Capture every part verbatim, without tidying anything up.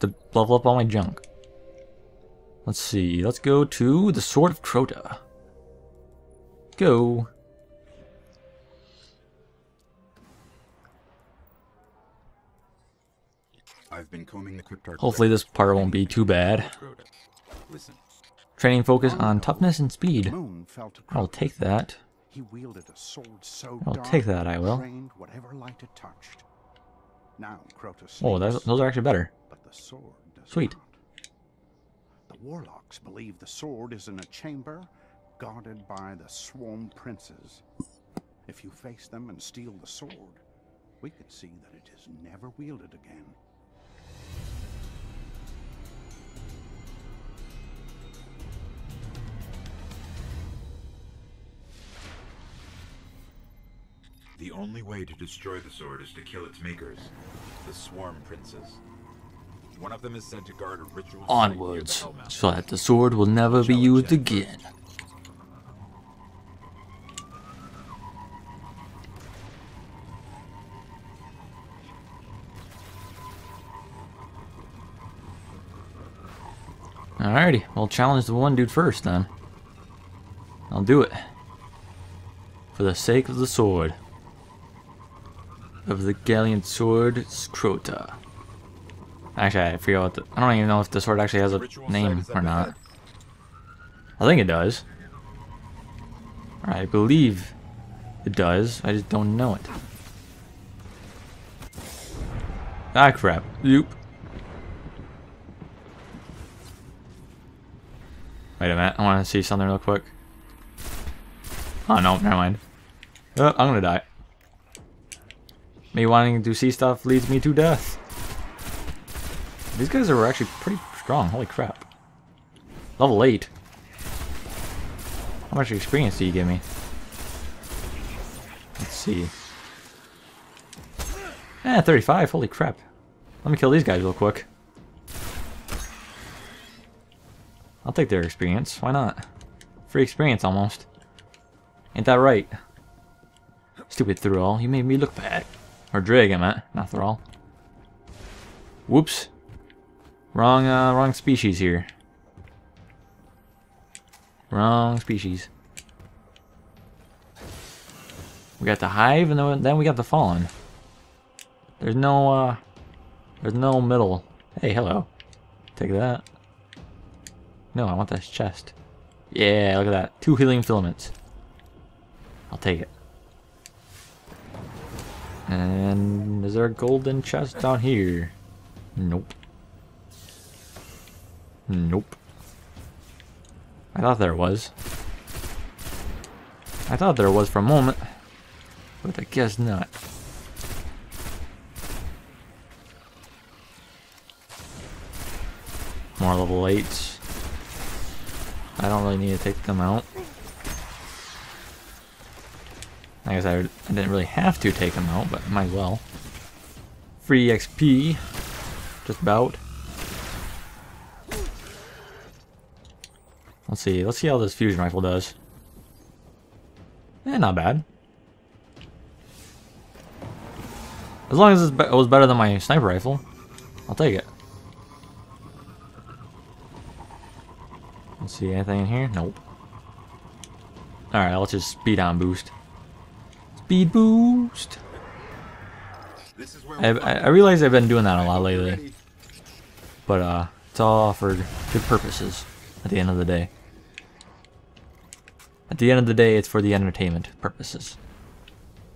to level up all my junk. Let's see, let's go to the Sword of Crota. Go. I've been combing the cryptarchy. Hopefully this part won't be too bad. Listen. Training focus on toughness and speed. I'll take that. He wielded a sword so I'll dark, take that, I will. Light it touched. Now, sleeps, oh, those, those are actually better. But the sword Sweet. Not. The warlocks believe the sword is in a chamber guarded by the Swarm Princes. If you face them and steal the sword, we could see that it is never wielded again. The only way to destroy the sword is to kill its makers, the Swarm Princes. One of them is said to guard a ritual. Onwards, so that the sword will never be used again. Alrighty, we'll challenge the one dude first then. I'll do it. For the sake of the sword. Of the Galleon sword, Crota. Actually, I forget what the... I don't even know if the sword actually has a name or not. I think it does. I believe it does. I just don't know it. Ah, crap. Oop. Wait a minute. I want to see something real quick. Oh, no. Never mind. Oh, I'm going to die. Me wanting to see stuff leads me to death. These guys are actually pretty strong. Holy crap. Level eight. How much experience do you give me? Let's see. Eh, thirty-five. Holy crap. Let me kill these guys real quick. I'll take their experience. Why not? Free experience almost. Ain't that right? Stupid Thrall. You made me look bad. Or Dreg, I meant, not Thrall. Whoops. Wrong, uh, wrong species here. Wrong species. We got the Hive, and then we got the Fallen. There's no, uh, there's no middle. Hey, hello. Take that. No, I want this chest. Yeah, look at that. Two healing filaments. I'll take it. And is there a golden chest down here? Nope. Nope. I thought there was. I thought there was for a moment, but I guess not. More level eights. I don't really need to take them out. I guess I, I didn't really have to take them out, but might as well. Free X P, just about. Let's see. Let's see how this fusion rifle does. Eh, not bad. As long as it was better than my sniper rifle, I'll take it. Let's see, anything in here? Nope. All right, let's just speed on boost. Speed boost. I, I, I realize I've been doing that a lot lately, but uh, it's all for good purposes. At the end of the day, at the end of the day, it's for the entertainment purposes,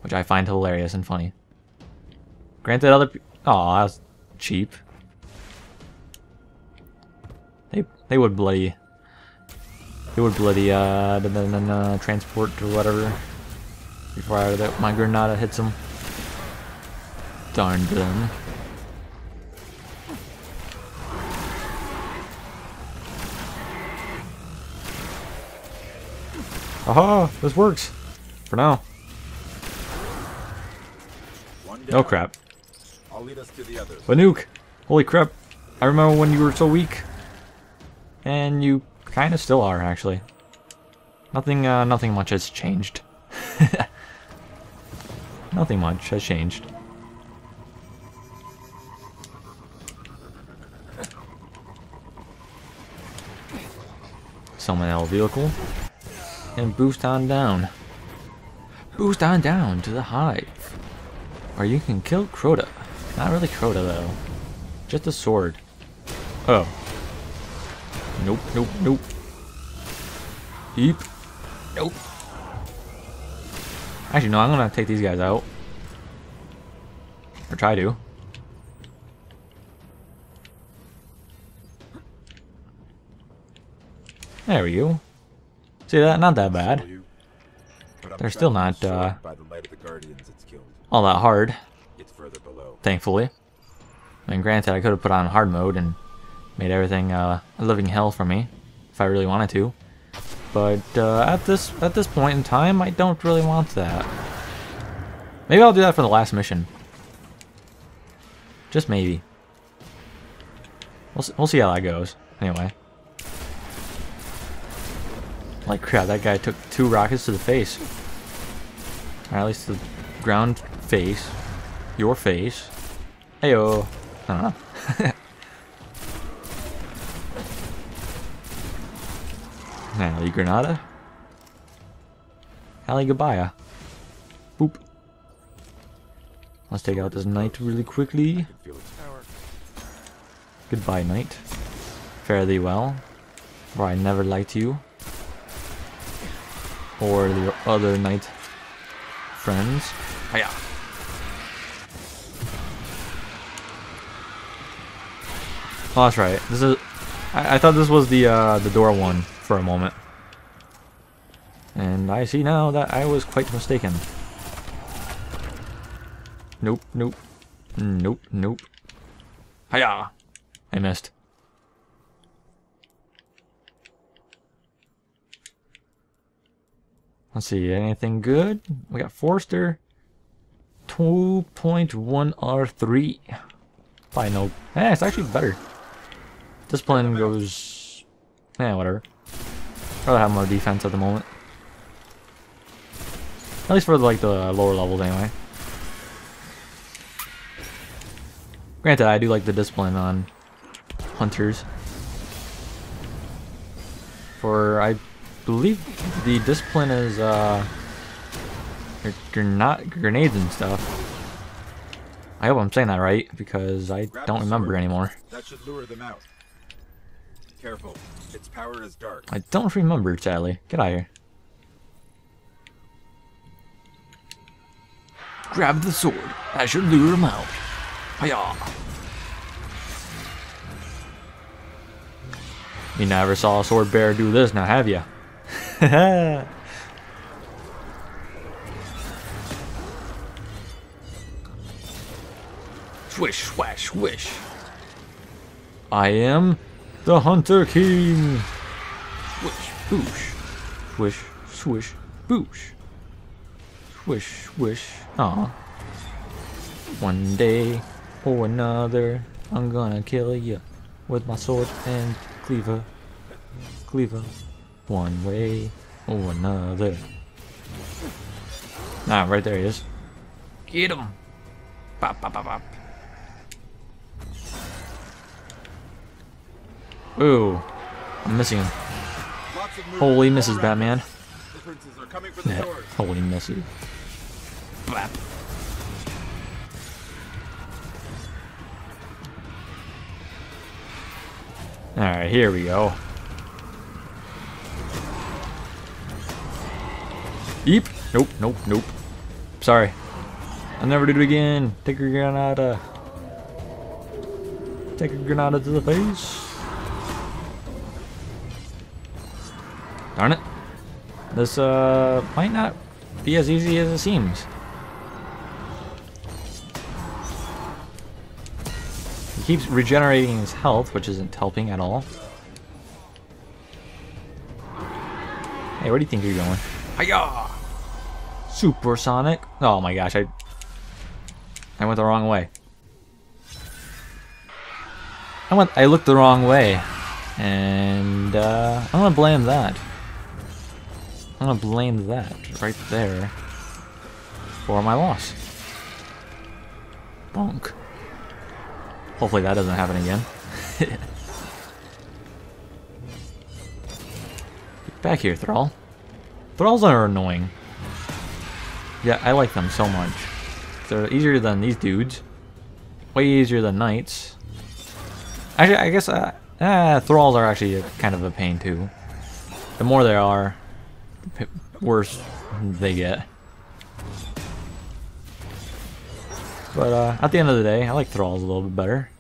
which I find hilarious and funny. Granted, other pe oh, that's cheap. They they would bloody they would bloody uh da -da -da -da, transport or whatever. Before I, that my Granada hits him. Darn them. Aha! This works. For now. Oh crap. I'll lead us to the others. Vanuke! Holy crap. I remember when you were so weak. And you kinda still are, actually. Nothing, uh, nothing much has changed. Nothing much has changed. summon our vehicle and boost on down. Boost on down to the Hive, or you can kill Crota. Not really Crota though, just a sword. Oh. Nope, nope, nope. Deep. Nope. Actually, no, I'm gonna take these guys out. Or try to. There we go. See that? Not that bad. They're still not uh, all that hard, thankfully. I mean, granted, I could have put on hard mode and made everything uh, a living hell for me if I really wanted to. But uh, at this at this point in time, I don't really want that. Maybe I'll do that for the last mission. Just maybe. We'll we'll see how that goes. Anyway. Like crap, that guy took two rockets to the face, or at least the ground face, your face. Heyo. I don't know. Alley Granada. Alley Gabaya. Boop. Let's take out this knight really quickly. Goodbye, knight. Fare thee well, for I never liked you or your other knight friends. Hiya. Oh, that's right. This is. I, I thought this was the uh, the door one for a moment, and I see now that I was quite mistaken. Nope, nope, nope, nope. Hiya! I missed. Let's see, anything good? We got Forster, two point one R three. Probably no. Eh, it's actually better. Discipline goes. Eh, whatever. I'd rather have more defense at the moment. At least for like the lower levels, anyway. Granted, I do like the discipline on hunters. For I believe the discipline is uh, grenade grenades and stuff. I hope I'm saying that right because I don't remember anymore. That should lure them out. Careful. Its power is dark. I don't remember, sadly. Get out of here. Grab the sword. I should lure him out. Hiya. You never saw a sword bearer do this, now have you? Swish, swash, swish. I am the Hunter King! Swish, boosh. Swish, swish, boosh. Swish, swish. Aw. One day or another, I'm gonna kill you with my sword and cleaver. Cleaver. One way or another. Ah, right there he is. Get him! Bop, bop, bop, bop. Ooh, I'm missing him. Holy misses, Batman. Yeah, holy misses. Bap. Alright, here we go. Eep. Nope, nope, nope. Sorry. I'll never do it again. Take your Granada. Take your Granada to the face. Darn it. This uh, might not be as easy as it seems. He keeps regenerating his health, which isn't helping at all. Hey, where do you think you're going? Hiya! Supersonic. Oh my gosh, I I went the wrong way. I went I looked the wrong way. And uh, I'm gonna blame that. I'm gonna blame that right there for my loss. Bonk. Hopefully that doesn't happen again. Back here, Thrall. Thralls are annoying. Yeah, I like them so much. They're easier than these dudes. Way easier than knights. Actually, I guess uh, uh, Thralls are actually a, kind of a pain too. The more there are, the worse they get. But uh, at the end of the day, I like Thralls a little bit better.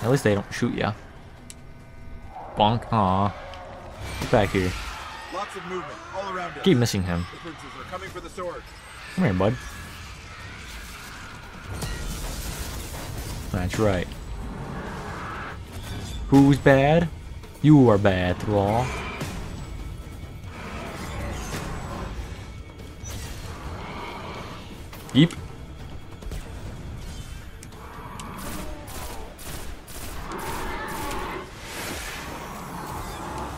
At least they don't shoot ya. Bonk. Aw. Get back here. Lots of movement all around us. Keep missing him. The princes are coming for the sword. Come here, bud. That's right. Who's bad? You are bad, Thrall. Yeep.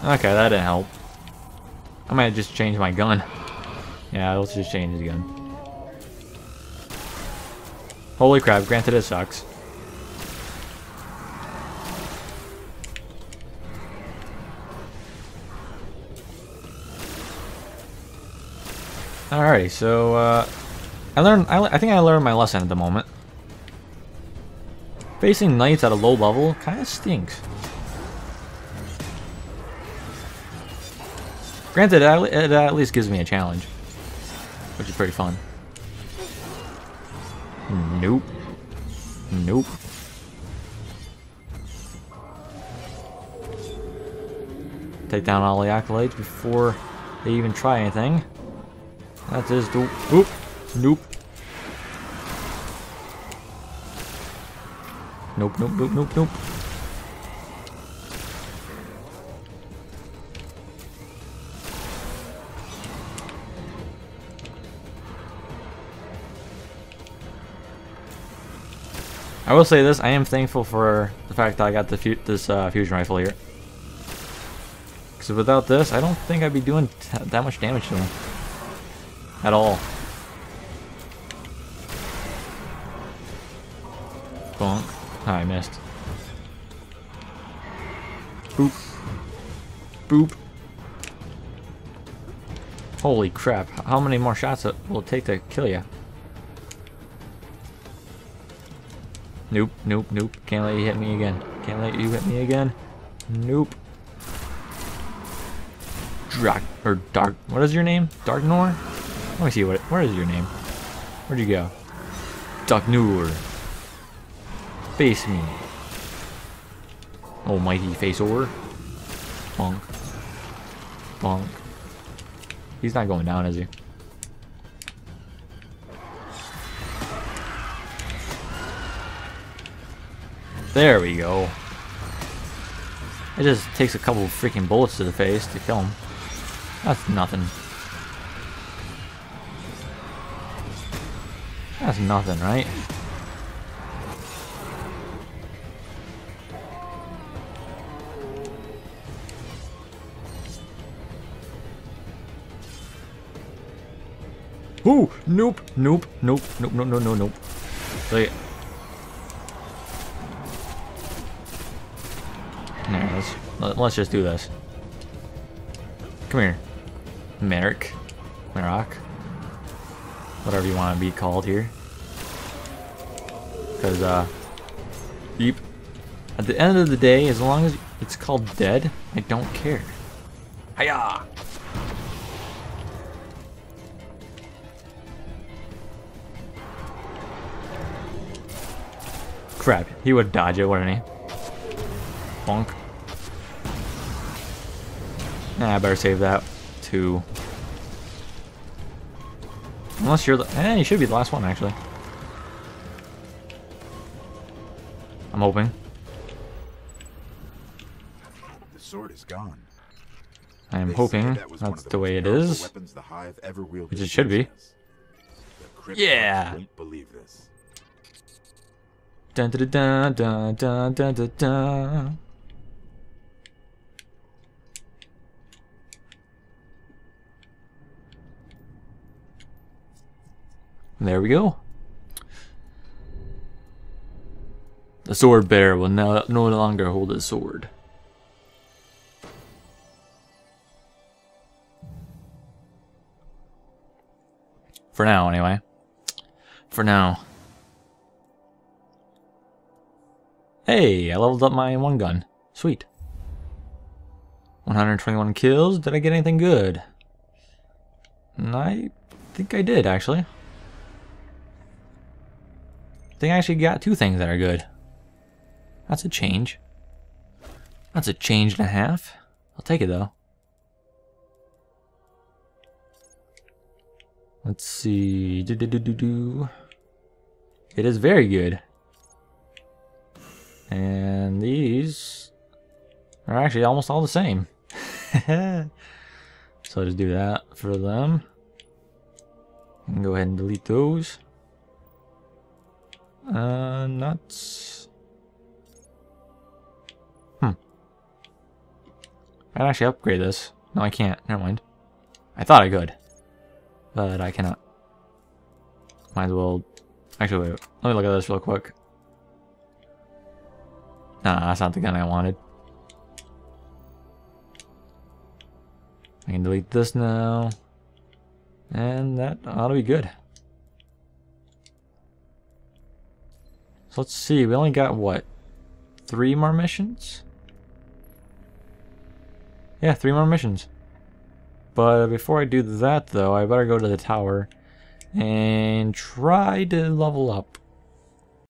Okay, that didn't help. I might just change my gun. Yeah, let's just change his gun. Holy crap, granted it sucks. Alrighty, so uh, I learned. I, I think I learned my lesson at the moment. Facing knights at a low level kind of stinks. Granted, it at least gives me a challenge, which is pretty fun. Nope. Nope. Take down all the accolades before they even try anything. That is dope. Oop. Nope. Nope, nope, nope, nope, nope. I will say this, I am thankful for the fact that I got the fu this uh, fusion rifle here. Because without this, I don't think I'd be doing t that much damage to him. At all. Bonk. Oh, I missed. Boop. Boop. Holy crap, how many more shots will it take to kill you? Nope, nope, nope. Can't let you hit me again. Can't let you hit me again. Nope. Drag or Dark. What is your name? Darknor? Let me see what. What is your name? Where'd you go? Darknor. Face me. Oh, mighty face over. Bonk. Bonk. He's not going down, is he? There we go. It just takes a couple of freaking bullets to the face to kill him. That's nothing. That's nothing, right? Ooh! Nope! Nope! Nope! Nope! Nope! Nope! Nope! Nope! So yeah. Let's just do this. Come here. Merrick. Merrock. Whatever you want to be called here. Because, uh... beep. At the end of the day, as long as it's called dead, I don't care. Hiya! Crap. He would dodge it, wouldn't he? Bonk. Nah, I better save that too. Unless you're the. Eh, you should be the last one, actually. I'm hoping. The sword is gone. I am hoping that that's the way it is. Which it should be. Yeah! Dun dun dun dun dun dun dun dun. There we go. The sword bearer will now no longer hold his sword. For now, anyway. For now. Hey, I leveled up my one gun. Sweet. one hundred twenty-one kills. Did I get anything good? And I think I did, actually. I think I actually got two things that are good. That's a change. That's a change and a half. I'll take it, though. Let's see. Do, do, do, do, do. It is very good. And these are actually almost all the same. So I'll just do that for them. And go ahead and delete those. Uh, nuts. Hmm. I can actually upgrade this. No, I can't. Never mind. I thought I could. But I cannot. Might as well. Actually, wait. Let me look at this real quick. Nah, that's not the gun I wanted. I can delete this now. And that ought to be good. So let's see. We only got, what? Three more missions? Yeah, three more missions. But before I do that, though, I better go to the tower and try to level up.